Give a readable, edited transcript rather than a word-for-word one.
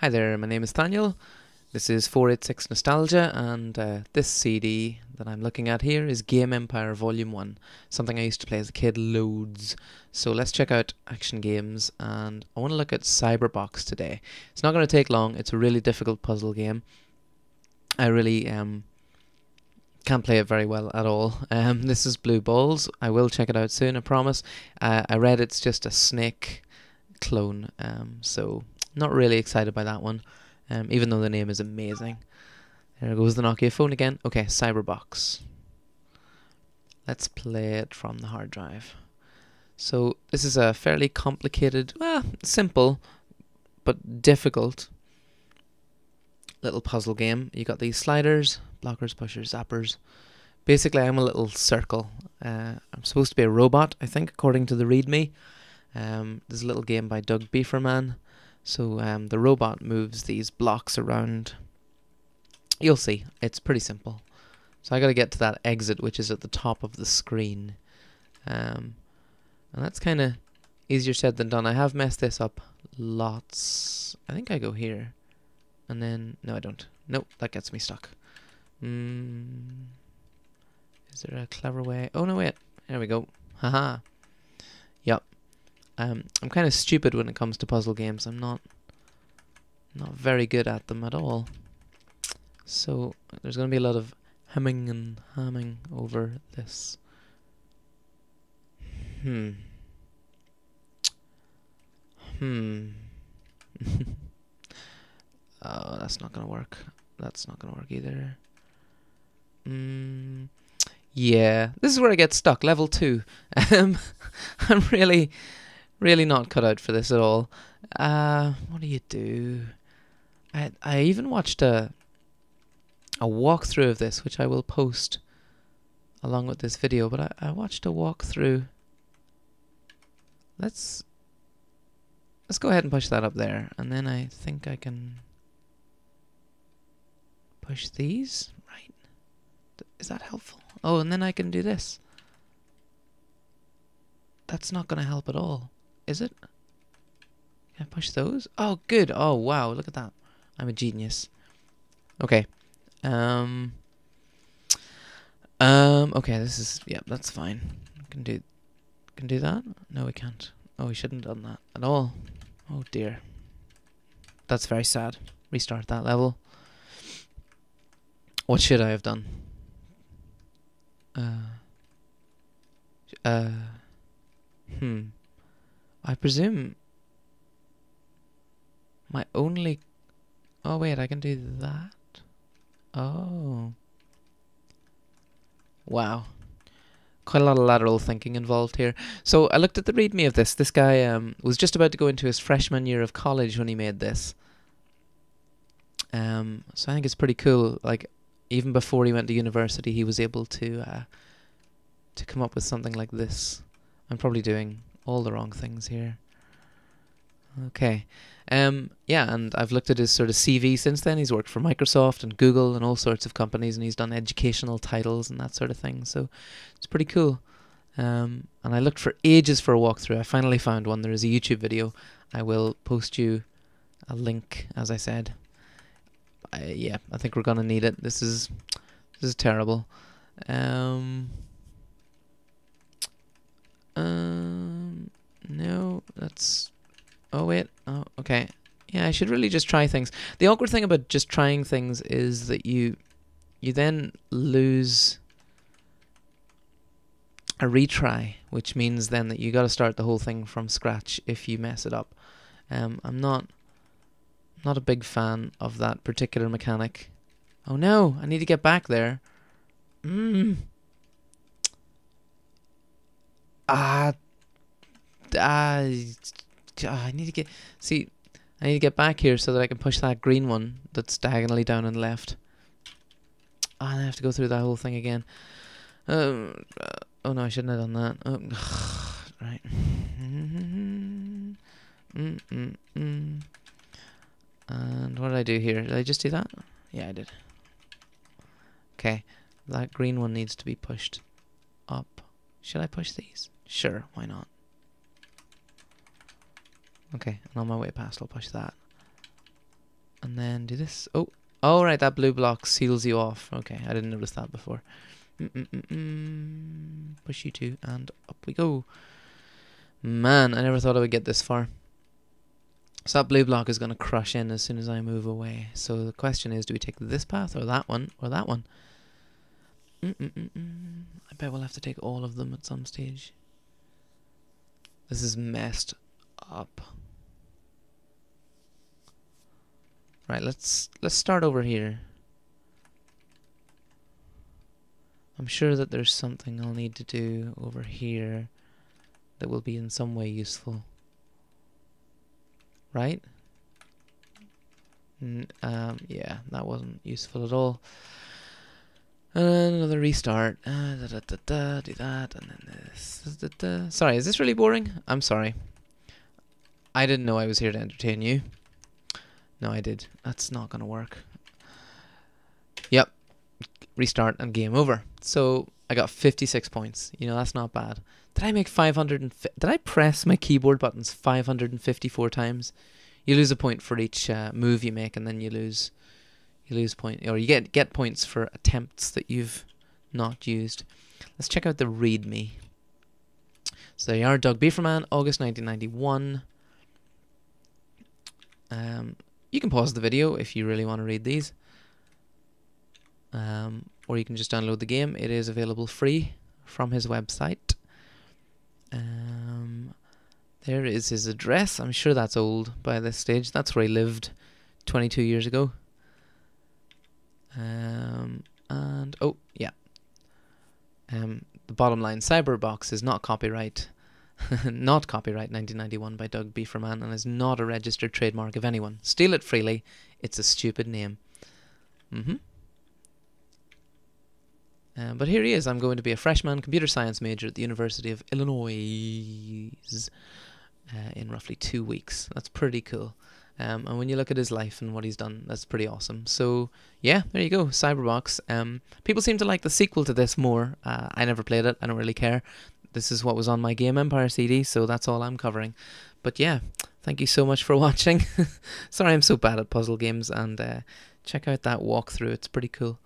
Hi there, my name is Daniel, this is 486 Nostalgia, and this CD that I'm looking at here is Game Empire Volume 1, something I used to play as a kid loads. So let's check out action games, and I want to look at Cyberbox today. It's not going to take long, it's a really difficult puzzle game. I really can't play it very well at all. This is Blue Balls, I will check it out soon, I promise. I read it's just a snake clone, so not really excited by that one, even though the name is amazing. There goes the Nokia phone again. Okay, Cyberbox. Let's play it from the hard drive. So this is a fairly complicated, well, simple, but difficult little puzzle game. You got these sliders, blockers, pushers, zappers. Basically, I'm a little circle. I'm supposed to be a robot, I think, according to the readme. There's a little game by Doug Beeferman. So the robot moves these blocks around. You'll see, it's pretty simple. So I got to get to that exit, which is at the top of the screen. And that's kind of easier said than done. I have messed this up lots. I think I go here. And then, no I don't. Nope, that gets me stuck. Is there a clever way? Oh no, wait, there we go. Haha. Yep. I'm kind of stupid when it comes to puzzle games. I'm not very good at them at all. So there's going to be a lot of hemming and hamming over this. Oh, that's not going to work. That's not going to work either. Yeah, this is where I get stuck. Level 2. I'm really not cut out for this at all. What do you do? I even watched a walkthrough of this, which I will post along with this video, but I watched a walkthrough. Let's go ahead and push that up there, and then I think I can push these, right? Is that helpful? Oh, and then I can do this. That's not going to help at all. Is it? Can I push those? Oh, good. Oh, wow. Look at that. I'm a genius. Okay. Okay, this is... yeah, that's fine. Can do that? No, we can't. Oh, we shouldn't have done that at all. Oh, dear. That's very sad. Restart that level. What should I have done? I presume my only... oh wait, I can do that? Oh. Wow. Quite a lot of lateral thinking involved here. So I looked at the readme of this. This guy was just about to go into his freshman year of college when he made this. So I think it's pretty cool. Like, even before he went to university, he was able to come up with something like this. I'm probably doing all the wrong things here. Okay. Yeah, and I've looked at his sort of CV since then. He's worked for Microsoft and Google and all sorts of companies, and he's done educational titles and that sort of thing. So it's pretty cool. And I looked for ages for a walkthrough. I finally found one. There is a YouTube video. I will post you a link, as I said. Yeah, I think we're going to need it. This is terrible. No, that's... oh, wait. Oh, okay. Yeah, I should really just try things. The awkward thing about just trying things is that you then lose a retry, which means then that you got to start the whole thing from scratch if you mess it up. I'm not a big fan of that particular mechanic. Oh, no! I need to get back there. I need to get back here so that I can push that green one that's diagonally down and left. Ah, and I have to go through that whole thing again. Oh no, I shouldn't have done that. Oh, right. And what did I do here? Did I just do that? Yeah, I did. Okay, that green one needs to be pushed up. Should I push these? Sure, why not? Okay, and on my way past, I'll push that. and then do this. Oh right, that blue block seals you off. Okay, I didn't notice that before. Push you two, and up we go. Man, I never thought I would get this far. So that blue block is going to crush in as soon as I move away. So the question is, do we take this path, or that one, or that one? I bet we'll have to take all of them at some stage. This is messed up. Right, let's start over here. I'm sure that there's something I'll need to do over here that will be in some way useful. Right? Yeah, that wasn't useful at all. And another restart. Do that, and then this. Sorry, is this really boring? I'm sorry. I didn't know I was here to entertain you. No, I did. That's not gonna work. Yep. Restart and game over. So I got 56 points. You know, that's not bad. Did I make 550? Did I press my keyboard buttons 554 times? You lose a point for each move you make, and then you lose point, or you get points for attempts that you've not used. Let's check out the README. So there you are, Doug Beeferman, August 1991. You can pause the video if you really want to read these, or you can just download the game. It is available free from his website. There is his address. I'm sure that's old by this stage. That's where he lived 22 years ago. And oh yeah. The bottom line: Cyberbox is not copyright, not copyright 1991 by Doug Beeferman, and is not a registered trademark of anyone. Steal it freely. It's a stupid name. But here he is. I'm going to be a freshman computer science major at the University of Illinois in roughly 2 weeks. That's pretty cool. And when you look at his life and what he's done, that's pretty awesome. So yeah, there you go, Cyberbox. People seem to like the sequel to this more. I never played it. I don't really care. This is what was on my Game Empire CD, so that's all I'm covering. But yeah, thank you so much for watching. Sorry I'm so bad at puzzle games, and check out that walkthrough. It's pretty cool.